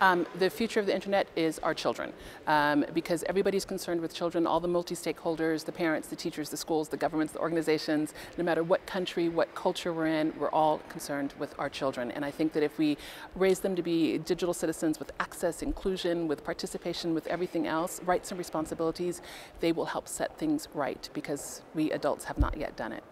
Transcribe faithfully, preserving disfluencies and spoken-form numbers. Um, the future of the internet is our children, um, because everybody's concerned with children, all the multi-stakeholders, the parents, the teachers, the schools, the governments, the organizations, no matter what country, what culture we're in, we're all concerned with our children. And I think that if we raise them to be digital citizens with access, inclusion, with participation, with everything else, rights and responsibilities, they will help set things right, because we adults have not yet done it.